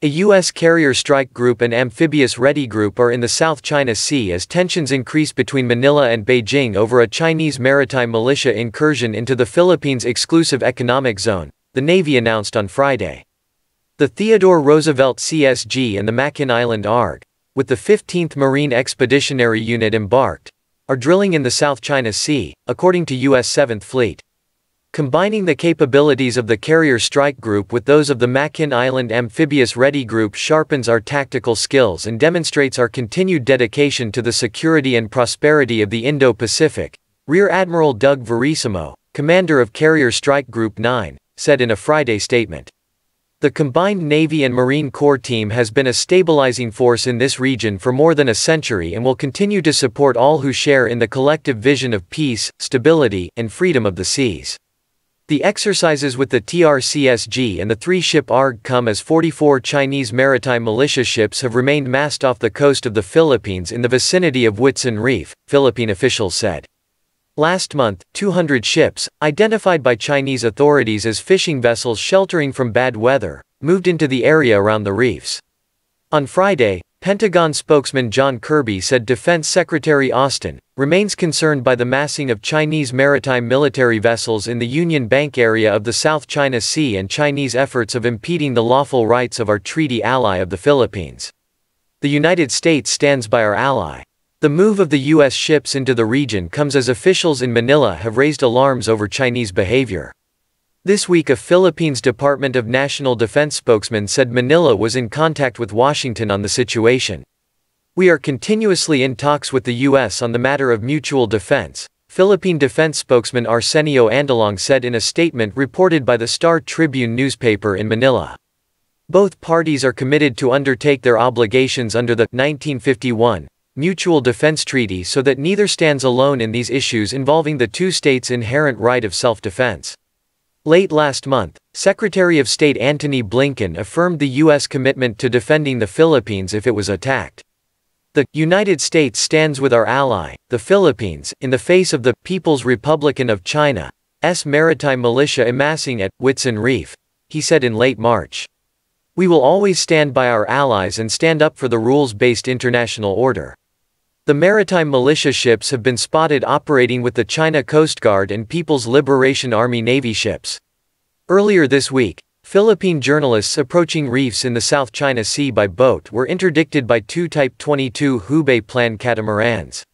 A U.S. carrier strike group and amphibious ready group are in the South China Sea as tensions increase between Manila and Beijing over a Chinese maritime militia incursion into the Philippines' exclusive economic zone, the Navy announced on Friday. The Theodore Roosevelt CSG and the Makin Island ARG, with the 15th Marine Expeditionary Unit embarked, are drilling in the South China Sea, according to U.S. 7th Fleet. Combining the capabilities of the Carrier Strike Group with those of the Makin Island Amphibious Ready Group sharpens our tactical skills and demonstrates our continued dedication to the security and prosperity of the Indo-Pacific, Rear Admiral Doug Verissimo, commander of Carrier Strike Group 9, said in a Friday statement. The combined Navy and Marine Corps team has been a stabilizing force in this region for more than a century and will continue to support all who share in the collective vision of peace, stability, and freedom of the seas. The exercises with the TRCSG and the three-ship ARG come as 44 Chinese maritime militia ships have remained massed off the coast of the Philippines in the vicinity of Whitsun Reef, Philippine officials said. Last month, 200 ships, identified by Chinese authorities as fishing vessels sheltering from bad weather, moved into the area around the reefs. On Friday, Pentagon spokesman John Kirby said Defense Secretary Austin remains concerned by the massing of Chinese maritime military vessels in the Union Bank area of the South China Sea and Chinese efforts of impeding the lawful rights of our treaty ally of the Philippines. The United States stands by our ally. The move of the U.S. ships into the region comes as officials in Manila have raised alarms over Chinese behavior. This week, a Philippines Department of National Defense spokesman said Manila was in contact with Washington on the situation. We are continuously in talks with the U.S. on the matter of mutual defense, Philippine defense spokesman Arsenio Andalong said in a statement reported by the Star Tribune newspaper in Manila. Both parties are committed to undertake their obligations under the 1951 Mutual Defense Treaty so that neither stands alone in these issues involving the two states' inherent right of self-defense. Late last month, Secretary of State Antony Blinken affirmed the U.S. commitment to defending the Philippines if it was attacked. The United States stands with our ally, the Philippines, in the face of the People's Republic of China's maritime militia amassing at Whitsun Reef, he said in late March. We will always stand by our allies and stand up for the rules-based international order. The maritime militia ships have been spotted operating with the China Coast Guard and People's Liberation Army Navy ships. Earlier this week, Philippine journalists approaching reefs in the South China Sea by boat were interdicted by two Type 22 Hubei Plan catamarans.